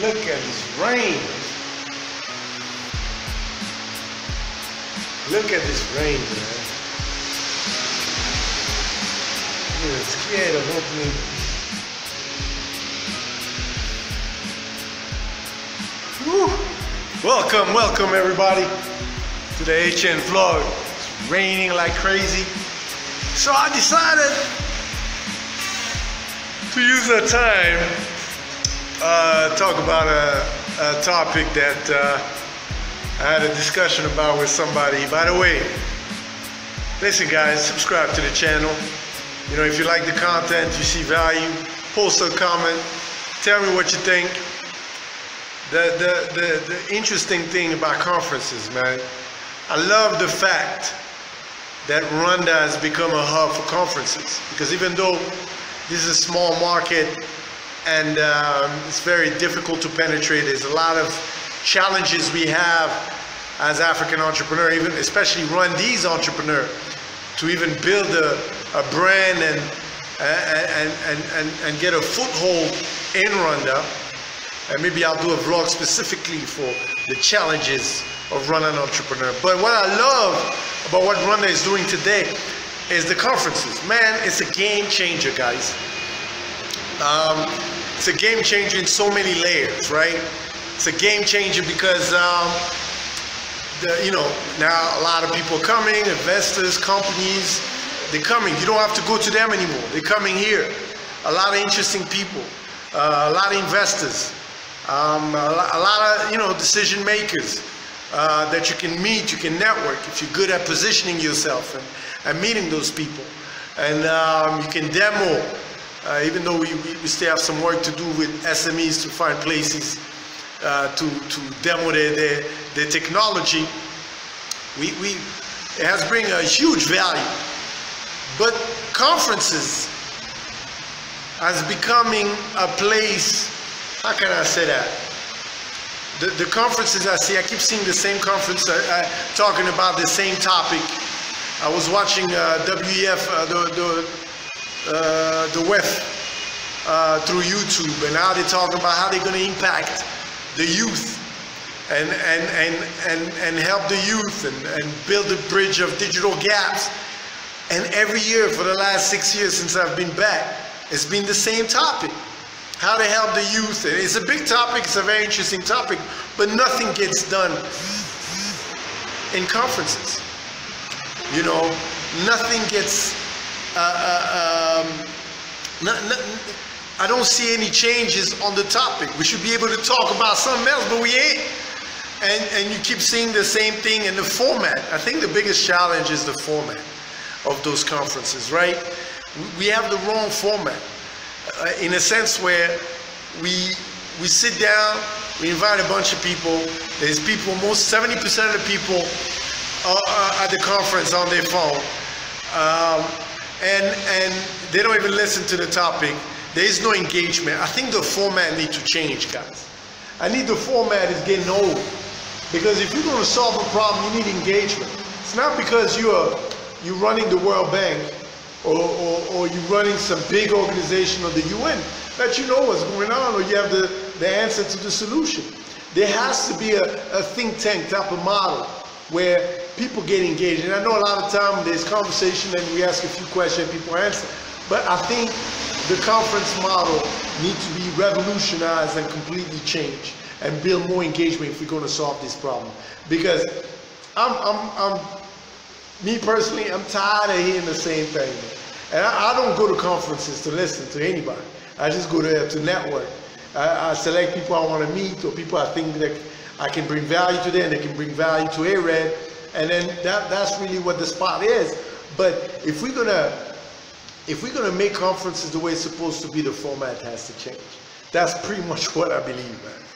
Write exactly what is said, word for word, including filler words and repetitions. look at this range. Look at this range, man. You're scared of opening. Woo! Welcome, welcome everybody to the H N vlog. It's raining like crazy. So I decided to use the time uh, talk about a, a topic that uh, I had a discussion about with somebody. By the way, listen guys, subscribe to the channel. You know, if you like the content, you see value, post a comment, tell me what you think. The, the, the, the interesting thing about conferences, man, I love the fact that Rwanda has become a hub for conferences, because even though this is a small market and um, it's very difficult to penetrate, there's a lot of challenges we have as African entrepreneurs, even especially Rwandese entrepreneur, to even build a, a brand and and, and and and get a foothold in Rwanda. And maybe I'll do a vlog specifically for the challenges of running an entrepreneur. But what I love about what Rwanda is doing today is the conferences. Man, it's a game changer, guys. Um, it's a game changer in so many layers, right? It's a game changer because, um, the, you know, now a lot of people are coming, investors, companies, they're coming. You don't have to go to them anymore. They're coming here. A lot of interesting people, uh, a lot of investors, um, a, lot, a lot of, you know, decision makers uh, that you can meet, you can network if you're good at positioning yourself and, and meeting those people. And um, you can demo, uh, even though we, we still have some work to do with S M Es to find places Uh, to, to demo their, their, their technology. We, we, it has bring a huge value. But conferences as becoming a place, how can I say that? The, the conferences I see, I keep seeing the same conference, uh, uh, talking about the same topic. I was watching uh, W E F, uh, the, the, uh, the W E F uh, through YouTube, and now they're talking about how they're going to impact the youth and and and and and help the youth and, and build a bridge of digital gaps. And every year for the last six years since I've been back, it's been the same topic, how to help the youth. And it's a big topic, it's a very interesting topic, but nothing gets done in conferences. You know, nothing gets uh, uh, um, not, not, I don't see any changes on the topic. We should be able to talk about something else, but we ain't. And, and you keep seeing the same thing in the format. I think the biggest challenge is the format of those conferences, right? We have the wrong format uh, in a sense where we, we sit down, we invite a bunch of people. There's people, most seventy percent of the people are at the conference on their phone. Um, and, and they don't even listen to the topic. There is no engagement. I think the format needs to change, guys. I need the format is getting old. Because if you're going to solve a problem, you need engagement. It's not because you're, you're running the World Bank or, or, or you're running some big organization or the U N that you know what's going on or you have the, the answer to the solution. There has to be a, a think tank type of model where people get engaged. And I know a lot of time there's conversation and we ask a few questions, people answer. But I think the conference model needs to be revolutionized and completely changed and build more engagement if we're going to solve this problem. Because I'm, I'm, I'm, me personally, I'm tired of hearing the same thing. And I, I don't go to conferences to listen to anybody. I just go there to network. I, I select people I want to meet or people I think that I can bring value to them, they can bring value to A R E D. And then that, that's really what the spot is. But if we're going to If we're going to make conferences the way it's supposed to be, the format has to change. That's pretty much what I believe, man.